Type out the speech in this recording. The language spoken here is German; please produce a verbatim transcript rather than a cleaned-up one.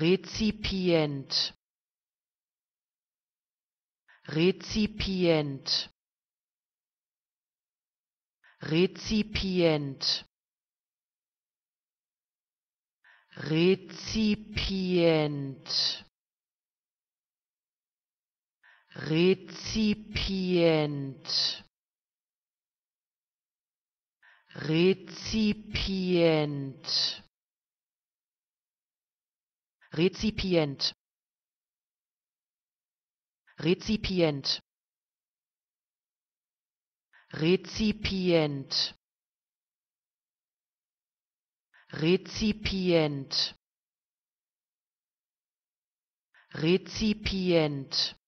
Rezipient, Rezipient, Rezipient, Rezipient, Rezipient, Rezipient, Rezipient, Rezipient, Rezipient, Rezipient, Rezipient,